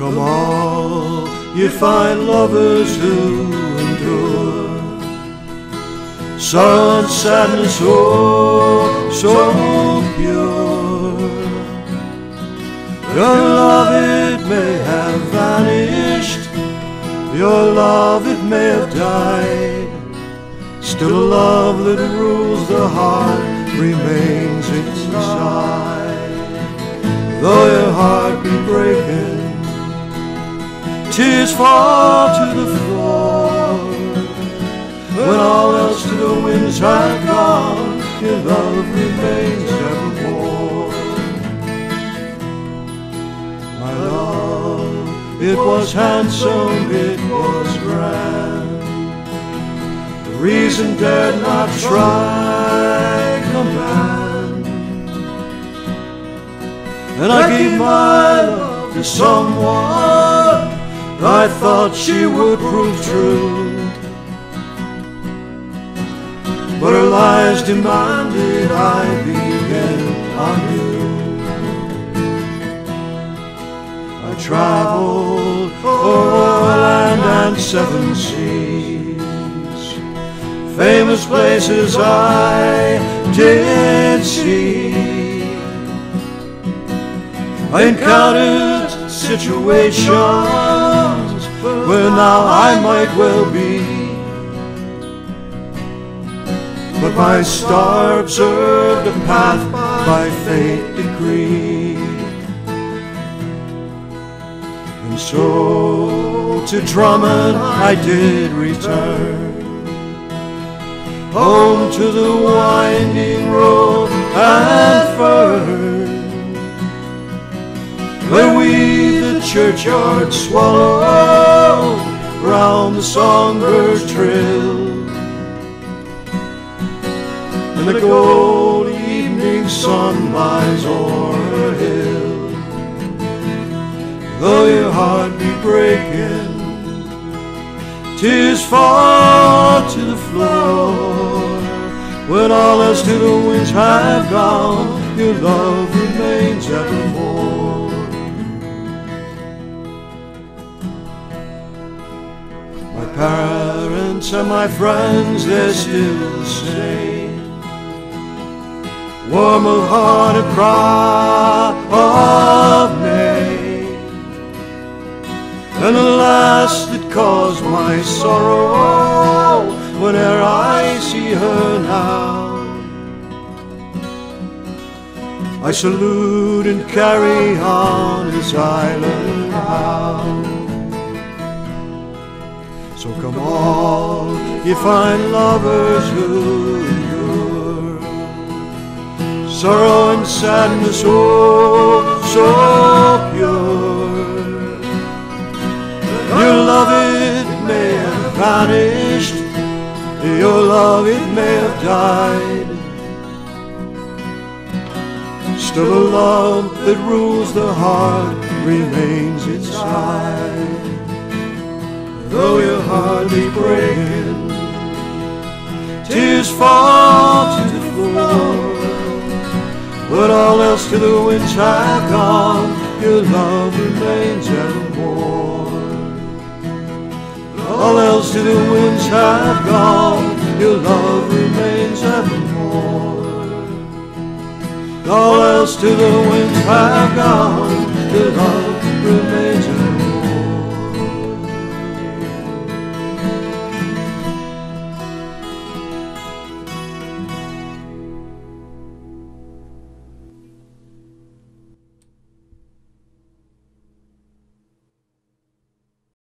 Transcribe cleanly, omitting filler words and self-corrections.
Come all you fine lovers who endure such sadness, oh, so pure. Your love, it may have vanished, your love, it may have died, still the love that rules the heart remains inside. Though your heart be breaking, tears fall to the floor, when all else to the winds have gone, your love remains evermore. My love, it was handsome, it was grand, the reason dared not try command, and I gave my love to someone I thought she would prove true, but her lies demanded I begin anew. I traveled over land and seven seas, famous places I did see. I encountered situations where now I might well be, but my star observed a path by fate decreed. And so to Dromin I did return, home to the winding road and fern, where we the churchyard swallow round the songbird trill, and the gold evening sun lies o'er a hill. Though your heart be breaking, tears fall to the floor, when all else to the winds have gone, your love remains evermore. My parents and my friends, they're still the same, warm of heart and proud of name. And alas, it caused my sorrow whene'er I see her now. I salute and carry on as I learn how. So come all ye fine lovers who endure sorrow and sadness, oh, so pure. Your love, it may have vanished, your love, it may have died, still the love that rules the heart remains inside. Though your heart be breaking, tears fall to the floor, but all else to the winds have gone, your love remains evermore. All else to the winds have gone, your love remains evermore. All else to the winds have gone.